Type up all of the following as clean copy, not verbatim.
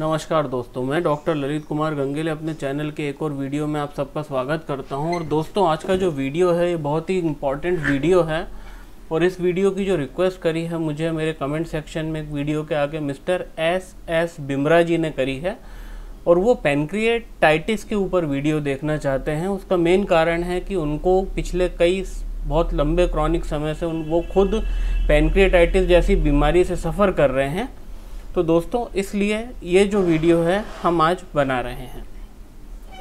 नमस्कार दोस्तों, मैं डॉक्टर ललित कुमार गंगेले अपने चैनल के एक और वीडियो में आप सबका स्वागत करता हूं। और दोस्तों, आज का जो वीडियो है ये बहुत ही इम्पॉर्टेंट वीडियो है। और इस वीडियो की जो रिक्वेस्ट करी है मुझे मेरे कमेंट सेक्शन में एक वीडियो के आगे मिस्टर एस बिमरा जी ने करी है। और वो पेनक्रियाटाइटिस के ऊपर वीडियो देखना चाहते हैं। उसका मेन कारण है कि उनको पिछले कई बहुत लंबे क्रॉनिक समय से वो खुद पेनक्रियाटाइटिस जैसी बीमारी से सफ़र कर रहे हैं। तो दोस्तों, इसलिए ये जो वीडियो है हम आज बना रहे हैं।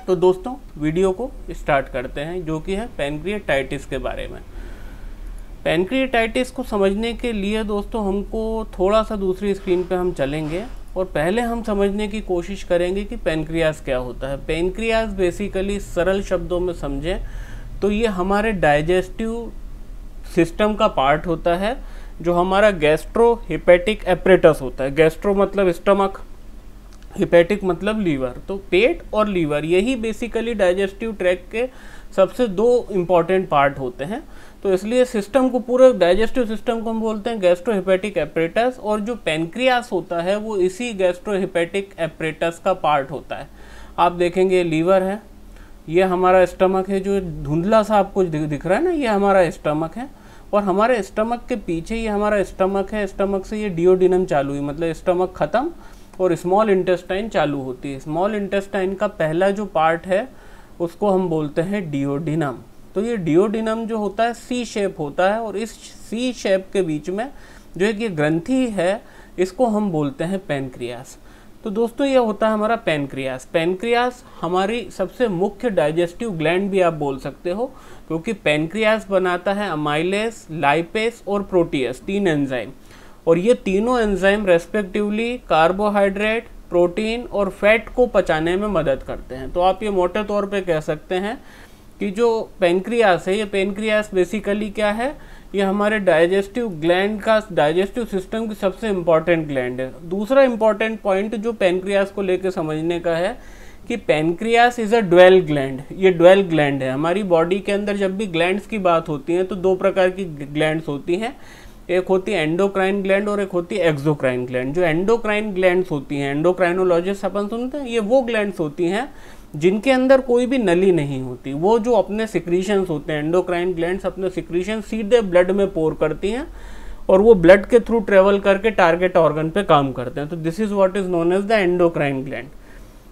तो दोस्तों, वीडियो को स्टार्ट करते हैं, जो कि है पेनक्रियाटाइटिस के बारे में। पेनक्रियाटाइटिस को समझने के लिए दोस्तों हमको थोड़ा सा दूसरी स्क्रीन पे हम चलेंगे और पहले हम समझने की कोशिश करेंगे कि पेनक्रियास क्या होता है। पेनक्रियास बेसिकली सरल शब्दों में समझें तो ये हमारे डाइजेस्टिव सिस्टम का पार्ट होता है, जो हमारा गैस्ट्रो हिपेटिक एपरेटस होता है। गैस्ट्रो मतलब स्टमक, हिपेटिक मतलब लीवर। तो पेट और लीवर यही बेसिकली डाइजेस्टिव ट्रैक के सबसे दो इम्पॉर्टेंट पार्ट होते हैं। तो इसलिए सिस्टम को, पूरे डाइजेस्टिव सिस्टम को हम बोलते हैं गैस्ट्रो हिपेटिक एपरेटस। और जो पेनक्रियास होता है वो इसी गैस्ट्रो हिपेटिक एपरेटस का पार्ट होता है। आप देखेंगे लीवर है, ये हमारा स्टमक है, जो धुंधला सा आपको दिख रहा है ना, ये हमारा स्टमक है। और हमारे स्टमक के पीछे ये हमारा स्टमक है। स्टमक से ये डिओडिनम चालू हुई, मतलब स्टमक ख़त्म और स्मॉल इंटेस्टाइन चालू होती है। स्मॉल इंटेस्टाइन का पहला जो पार्ट है उसको हम बोलते हैं डिओडिनम। तो ये डिओडिनम जो होता है सी शेप होता है, और इस सी शेप के बीच में जो एक ये ग्रंथि है इसको हम बोलते हैं पेनक्रियास। तो दोस्तों, ये होता है हमारा पेनक्रियास। पेनक्रियास हमारी सबसे मुख्य डाइजेस्टिव ग्लैंड भी आप बोल सकते हो, क्योंकि पेनक्रियास बनाता है अमाइलेस, लाइपेस और प्रोटीएस, तीन एंजाइम। और ये तीनों एंजाइम रेस्पेक्टिवली कार्बोहाइड्रेट, प्रोटीन और फैट को पचाने में मदद करते हैं। तो आप ये मोटे तौर पे कह सकते हैं कि जो पेनक्रियास है, ये पेनक्रियास बेसिकली क्या है, ये हमारे डाइजेस्टिव ग्लैंड का, डाइजेस्टिव सिस्टम की सबसे इम्पॉर्टेंट ग्लैंड है। दूसरा इम्पॉर्टेंट पॉइंट जो पेनक्रियास को लेकर समझने का है कि pancreas is a dual gland. ये ड्वेल ग्लैंड है। हमारी बॉडी के अंदर जब भी ग्लैंड्स की बात होती है तो दो प्रकार की ग्लैंड्स होती हैं, एक होती है एंडोक्राइन ग्लैंड और एक होती है एक्सोक्राइन ग्लैंड। जो एंडोक्राइन ग्लैंड्स होती हैं, एंडोक्राइनोलॉजिस्ट अपन सुनते हैं, ये वो ग्लैंड्स होती हैं जिनके अंदर कोई भी नली नहीं होती। वो जो अपने सिक्रीशंस होते हैं, एंडोक्राइन ग्लैंड्स अपने सिक्रीशन सीधे ब्लड में पोर करती हैं और वो ब्लड के थ्रू ट्रेवल करके टारगेट ऑर्गन पे काम करते हैं। तो this is what is known as the endocrine gland.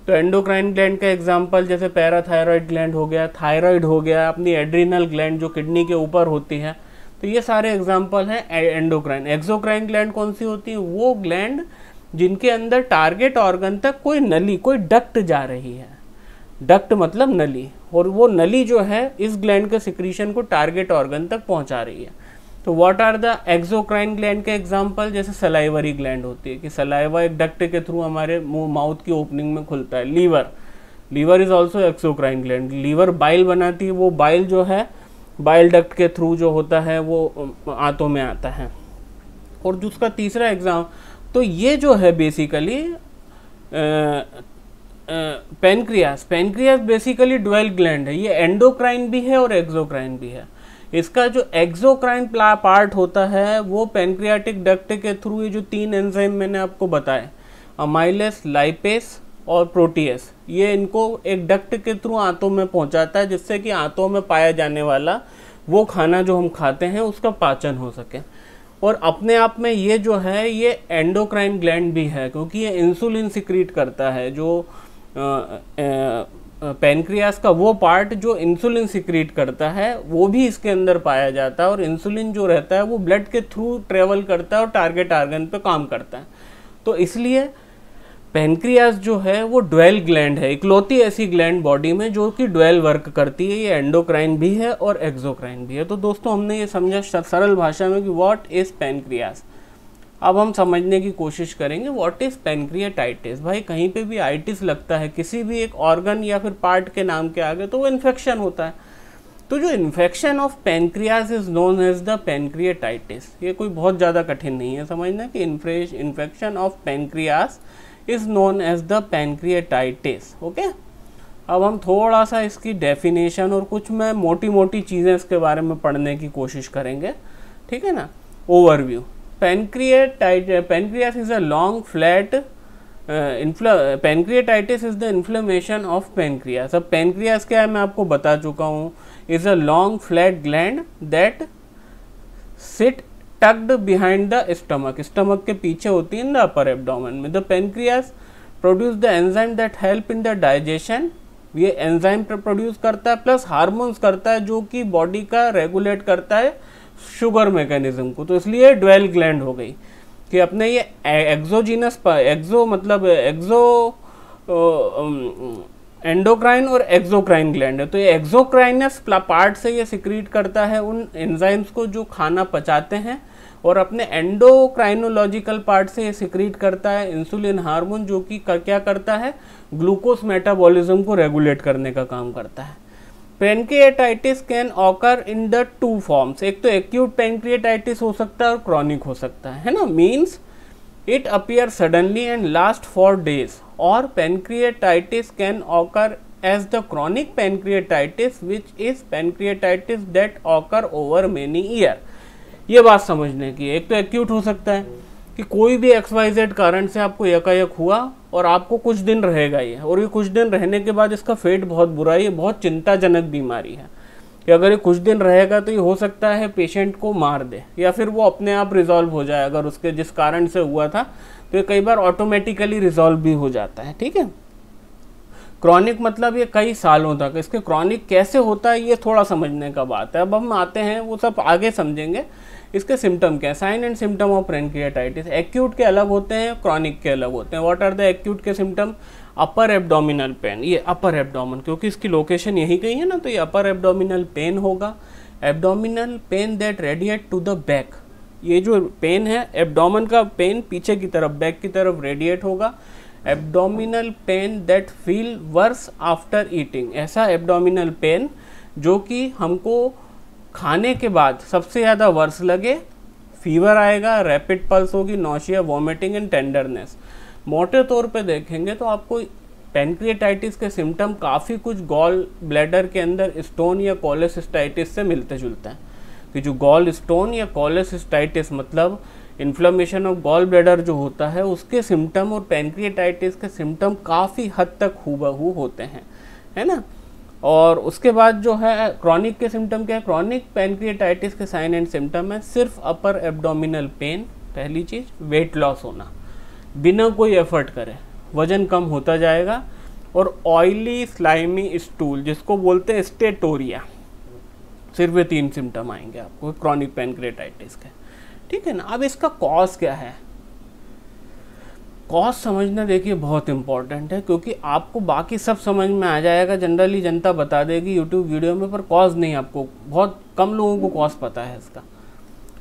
तो एंडोक्राइन ग्लैंड का एग्जांपल जैसे पैराथायरॉयड ग्लैंड हो गया, थायराइड हो गया, अपनी एड्रीनल ग्लैंड जो किडनी के ऊपर होती है। तो ये सारे एग्जाम्पल हैं एंडोक्राइन। एक्सोक्राइन ग्लैंड कौन सी होती है, वो ग्लैंड जिनके अंदर टारगेट ऑर्गन तक कोई नली, कोई डक्ट जा रही है, डक्ट मतलब नली, और वो नली जो है इस ग्लैंड के सिक्रीशन को टारगेट ऑर्गन तक पहुंचा रही है। तो what are the exocrine gland के एग्जांपल, जैसे सलाइवरी ग्लैंड होती है कि सलाइवा एक डक्ट के थ्रू हमारे मुंह, माउथ की ओपनिंग में खुलता है। Liver, liver is also exocrine gland. Liver bile बनाती है, वो बाइल जो है बाइल डक्ट के थ्रू जो होता है वो आंतों में आता है। और जिसका तीसरा एग्जाम, तो ये जो है basically pancreas. Pancreas basically dual gland है, ये एंडोक्राइन भी है और एक्सोक्राइन भी है। इसका जो एक्सोक्राइन पार्ट होता है वो पेनक्रियाटिक डक्ट के थ्रू ये जो तीन एंजाइम मैंने आपको बताए, अमाइलेस, लाइपेस और प्रोटीएस, ये इनको एक डक्ट के थ्रू आंतों में पहुंचाता है, जिससे कि आंतों में पाया जाने वाला वो खाना जो हम खाते हैं उसका पाचन हो सके। और अपने आप में ये जो है ये एंडोक्राइन ग्लैंड भी है, क्योंकि ये इंसुलिन सिक्रीट करता है। जो पेनक्रियास का वो पार्ट जो इंसुलिन सिक्रीट करता है वो भी इसके अंदर पाया जाता है। और इंसुलिन जो रहता है वो ब्लड के थ्रू ट्रेवल करता है और टारगेट ऑर्गन पे काम करता है। तो इसलिए पेनक्रियास जो है वो ड्वेल ग्लैंड है, इकलौती ऐसी ग्लैंड बॉडी में जो कि ड्वेल वर्क करती है। ये एंडोक्राइन भी है और एक्सोक्राइन भी है। तो दोस्तों, हमने ये समझा सरल भाषा में कि व्हाट इज़ पेनक्रियास। अब हम समझने की कोशिश करेंगे व्हाट इज़ पेनक्रियाटाइटिस। भाई, कहीं पे भी आइटिस लगता है किसी भी एक ऑर्गन या फिर पार्ट के नाम के आगे, तो वो इन्फेक्शन होता है। तो जो infection of pancreas is known as the pancreatitis. ये कोई बहुत ज़्यादा कठिन नहीं है समझना कि infection of pancreas is known as the pancreatitis. Okay, अब हम थोड़ा सा इसकी डेफिनेशन और कुछ मैं मोटी मोटी चीज़ें इसके बारे में पढ़ने की कोशिश करेंगे, ठीक है ना। Overview, pancreas is a long flat pancreatitis is the inflammation of pancreas. अब पैनक्रियास क्या है मैं आपको बता चुका हूँ। Is a long flat gland that sit tucked behind the stomach, stomach के पीछे होती है in the upper abdomen में। The pancreas produce the enzyme that help in the digestion, ये enzyme produce करता है plus hormones करता है जो कि body का regulate करता है sugar mechanism को, तो इसलिए dual gland हो गई कि अपने ये exogenous exo मतलब exo एंडोक्राइन और एक्सोक्राइन ग्लैंड है, तो ये एक्सोक्राइनस पार्ट से ये सिक्रीट करता है उन एंजाइम्स को जो खाना पचाते हैं, और अपने एंडोक्राइनोलॉजिकल पार्ट से ये सिक्रीट करता है इंसुलिन हार्मोन जो कि क्या करता है ग्लूकोज मेटाबॉलिज्म को रेगुलेट करने का काम करता है। Pancreatitis can occur in the two forms, एक तो एक्यूट पेनक्रियाटाइटिस हो सकता है और क्रॉनिक हो सकता है ना। Means it appear suddenly and last for days, और pancreatitis can occur as the chronic pancreatitis which is pancreatitis that occur over many year. ये बात समझने की, एक तो एक्यूट हो सकता है कि कोई भी XYZ कारण से आपको यकायक हुआ और आपको कुछ दिन रहेगा ये, और ये कुछ दिन रहने के बाद इसका फेट बहुत बुरा है, ये बहुत चिंताजनक बीमारी है कि अगर ये कुछ दिन रहेगा तो ये हो सकता है पेशेंट को मार दे, या फिर वो अपने आप रिजॉल्व हो जाए अगर उसके जिस कारण से हुआ था, तो ये कई बार ऑटोमेटिकली रिजॉल्व भी हो जाता है। ठीक है, क्रॉनिक मतलब ये कई सालों तक, इसके क्रॉनिक कैसे होता है ये थोड़ा समझने का बात है। अब हम आते हैं, वो सब आगे समझेंगे। इसके सिम्टम क्या है, sign and symptom of pancreatitis. Acute के अलग होते हैं, क्रॉनिक के अलग होते हैं। व्हाट आर द एक्यूट के सिम्टम? अपर एब्डोमिनल पेन, ये अपर एब्डोमेन क्योंकि इसकी लोकेशन यही गई है ना, तो ये अपर एब्डोमिनल पेन होगा। Abdominal pain that radiate to the back, ये जो पेन है एब्डोमेन का पेन पीछे की तरफ बैक की तरफ रेडिएट होगा। Abdominal pain that feel worse after eating, ऐसा एब्डोमिनल पेन जो कि हमको खाने के बाद सबसे ज़्यादा वर्स लगे। फीवर आएगा, रैपिड पल्स होगी, नौशिया, वॉमिटिंग एंड टेंडरनेस। मोटे तौर पे देखेंगे तो आपको पेनक्रियाटाइटिस के सिम्टम काफ़ी कुछ गॉल ब्लैडर के अंदर स्टोन या कोलेसिस्टाइटिस से मिलते जुलते हैं कि जो गॉल स्टोन या कोलेसिस्टाइटिस मतलब इन्फ्लेमेशन ऑफ गॉल ब्लैडर जो होता है, उसके सिम्टम और पेनक्रियाटाइटिस के सिम्टम काफ़ी हद तक हूबहू होते हैं, है ना। और उसके बाद जो है क्रॉनिक के सिम्टम क्या है? क्रॉनिक पेनक्रियाटाइटिस के साइन एंड सिम्टम है सिर्फ अपर एब्डोमिनल पेन, पहली चीज़। वेट लॉस होना बिना कोई एफर्ट करे, वजन कम होता जाएगा। और ऑयली स्लाइमी स्टूल जिसको बोलते हैं स्टेटोरिया, सिर्फ ये 3 सिम्टम आएंगे आपको क्रॉनिक पेनक्रियाटाइटिस के। ठीक है ना, अब इसका कॉज क्या है? कॉज समझना देखिए बहुत इंपॉर्टेंट है, क्योंकि आपको बाकी सब समझ में आ जाएगा, जनरली जनता बता देगी यूट्यूब वीडियो में, पर कॉज नहीं, आपको बहुत कम लोगों को कॉज पता है इसका।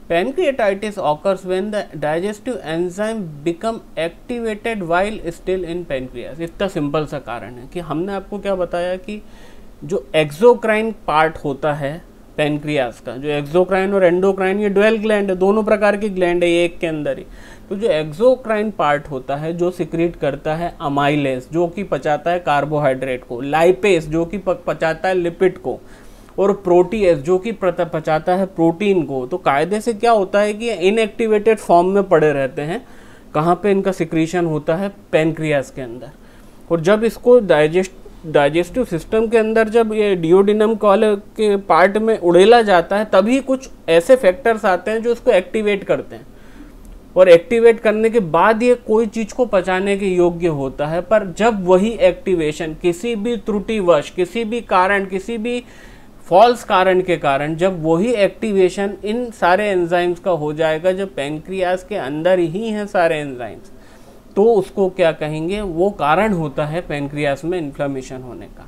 Pancreatitis occurs when the digestive enzyme become activated while still in pancreas. इतना सिंपल सा कारण है कि हमने आपको क्या बताया कि जो एक्सोक्राइन पार्ट होता है पेनक्रियास का, जो एक्सोक्राइन और एंडोक्राइन ये ड्वेल ग्लैंड है, दोनों प्रकार की ग्लैंड है एक के अंदर ही, तो जो एक्सोक्राइन पार्ट होता है जो सिक्रीट करता है अमाइलेस जो कि पचाता है कार्बोहाइड्रेट को, लाइपेस जो कि पचाता है लिपिड को, और प्रोटीएस जो कि पचाता है प्रोटीन को। तो कायदे से क्या होता है कि इनएक्टिवेटेड फॉर्म में पड़े रहते हैं। कहाँ पर इनका सिक्रीशन होता है? पेनक्रियास के अंदर। और जब इसको डाइजेस्टिव सिस्टम के अंदर जब ये डिओडिनम कॉलर के पार्ट में उड़ेला जाता है, तभी कुछ ऐसे फैक्टर्स आते हैं जो इसको एक्टिवेट करते हैं, और एक्टिवेट करने के बाद ये कोई चीज़ को पचाने के योग्य होता है। पर जब वही एक्टिवेशन किसी भी त्रुटिवश, किसी भी कारण, किसी भी फॉल्स कारण के कारण जब वही एक्टिवेशन इन सारे एंजाइम्स का हो जाएगा, जब पेनक्रियास के अंदर ही हैं सारे एंजाइम्स, तो उसको क्या कहेंगे? वो कारण होता है पेनक्रियास में इन्फ्लेमेशन होने का,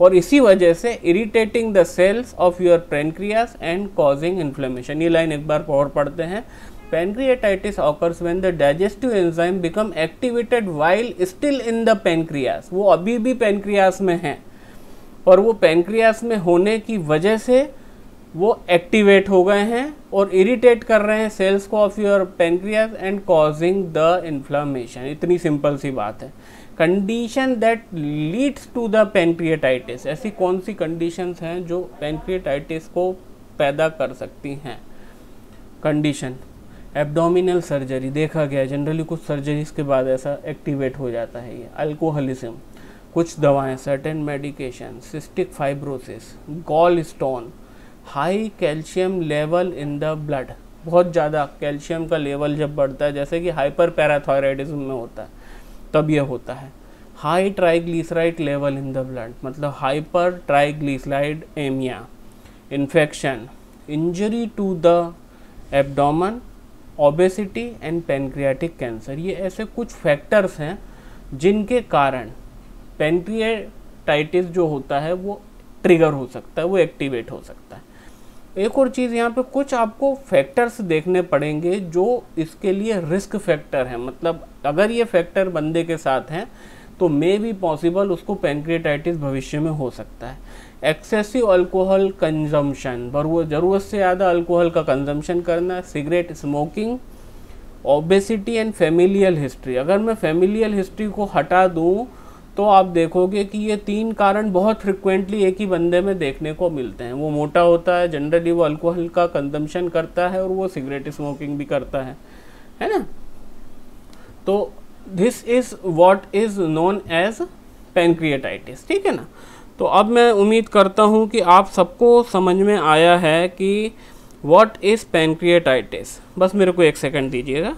और इसी वजह से irritating the cells of your pancreas and causing inflammation. ये लाइन एक बार और पढ़ते हैं। Pancreatitis occurs when the digestive enzyme become activated while still in the pancreas, वो अभी भी पेनक्रियास में है, और वो पेनक्रियास में होने की वजह से वो एक्टिवेट हो गए हैं और इरिटेट कर रहे हैं सेल्स को of your pancreas and causing the inflammation. इतनी सिंपल सी बात है। Condition that leads to the pancreatitis, ऐसी कौन सी कंडीशंस हैं जो पेनक्रियाटाइटिस को पैदा कर सकती हैं? कंडीशन एब्डोमिनल सर्जरी देखा गया है, जनरली कुछ सर्जरीज के बाद ऐसा एक्टिवेट हो जाता है ये। अल्कोहलिज्म, कुछ दवाएं, certain medication, cystic fibrosis, gall stone, high calcium level in the blood, बहुत ज़्यादा कैल्शियम का लेवल जब बढ़ता है जैसे कि हाइपर पैराथायराइडिज्म में होता है तब यह होता है। High triglyceride level in the blood मतलब hypertriglyceridemia, infection, injury to the abdomen, obesity and pancreatic cancer. ये ऐसे कुछ फैक्टर्स हैं जिनके कारण पेनक्रियाटाइटिस जो होता है वो ट्रिगर हो सकता है, वो एक्टिवेट हो सकता है। एक और चीज़ यहाँ पे कुछ आपको फैक्टर्स देखने पड़ेंगे जो इसके लिए रिस्क फैक्टर हैं, मतलब अगर ये फैक्टर बंदे के साथ हैं तो मे बी पॉसिबल उसको पेनक्रियाटाइटिस भविष्य में हो सकता है। एक्सेसिव अल्कोहल कंजम्पशन, ज़रूरत से ज़्यादा अल्कोहल का कंजम्पशन करना, cigarette smoking, obesity and familial history. अगर मैं फैमिलियल हिस्ट्री को हटा दूँ तो आप देखोगे कि ये तीन कारण बहुत फ्रिक्वेंटली एक ही बंदे में देखने को मिलते हैं। वो मोटा होता है, जनरली वो अल्कोहल का कंजम्पशन करता है और वो सिगरेट स्मोकिंग भी करता है ना। तो this is what is known as pancreatitis, ठीक है ना। तो अब मैं उम्मीद करता हूँ कि आप सबको समझ में आया है कि व्हाट इज़ पेनक्रियाटाइटिस। बस मेरे को एक सेकंड दीजिएगा।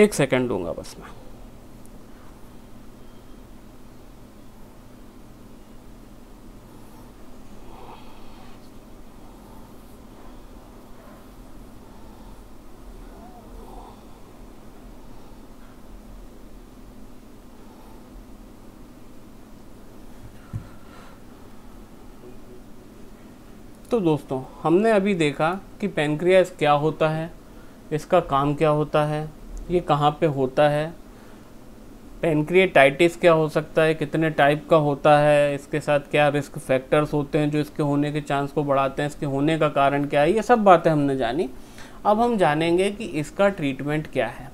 एक सेकंड दूंगा बस मैं। तो दोस्तों हमने अभी देखा कि पेनक्रियास क्या होता है, इसका काम क्या होता है, ये कहाँ पे होता है, पेनक्रियाटाइटिस क्या हो सकता है, कितने टाइप का होता है, इसके साथ क्या रिस्क फैक्टर्स होते हैं जो इसके होने के चांस को बढ़ाते हैं, इसके होने का कारण क्या है, ये सब बातें हमने जानी। अब हम जानेंगे कि इसका ट्रीटमेंट क्या है।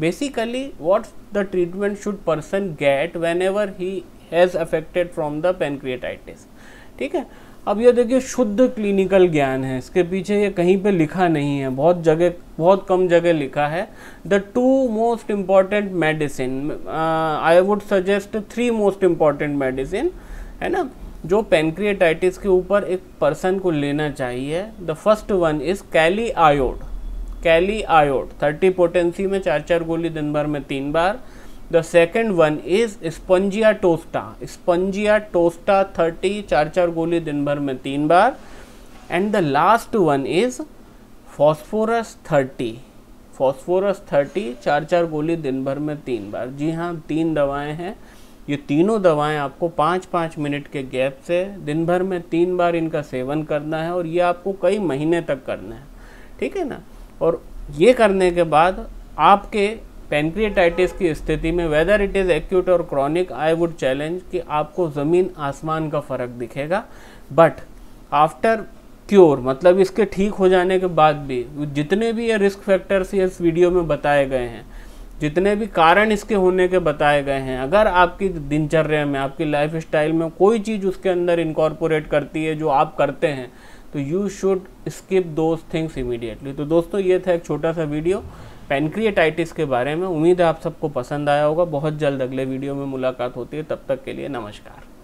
Basically what the treatment should person get whenever he has affected from the pancreatitis, ठीक है। अब ये देखिए शुद्ध क्लिनिकल ज्ञान है, इसके पीछे ये कहीं पे लिखा नहीं है, बहुत कम जगह लिखा है। The two most important medicine, I would suggest three most important medicine है ना, जो पेनक्रियाटाइटिस के ऊपर एक पर्सन को लेना चाहिए। The first one is calcarea iod 30 potency में 4-4 गोली दिन भर में 3 बार। The second one is spongia tosta 30 4-4 गोली दिन भर में 3 बार। And the last one is phosphorus 30 4-4 गोली दिन भर में 3 बार। जी हाँ, 3 दवाएं हैं। ये तीनों दवाएं आपको 5-5 मिनट के गैप से दिन भर में 3 बार इनका सेवन करना है और ये आपको कई महीने तक करना है, ठीक है ना। और ये करने के बाद आपके पेनक्रियाटाइटिस की स्थिति में, वेदर इट इज़ एक्यूट और क्रॉनिक, आई वुड चैलेंज कि आपको ज़मीन आसमान का फ़र्क दिखेगा। बट आफ्टर क्योर मतलब इसके ठीक हो जाने के बाद भी जितने भी ये रिस्क फैक्टर्स इस वीडियो में बताए गए हैं, जितने भी कारण इसके होने के बताए गए हैं, अगर आपकी दिनचर्या में, आपकी लाइफ स्टाइल में कोई चीज़ उसके अंदर इनकॉर्पोरेट करती है जो आप करते हैं, तो you should skip those things immediately. तो दोस्तों ये था एक छोटा सा वीडियो पेनक्रियाटाइटिस के बारे में। उम्मीद है आप सबको पसंद आया होगा। बहुत जल्द अगले वीडियो में मुलाकात होती है, तब तक के लिए नमस्कार।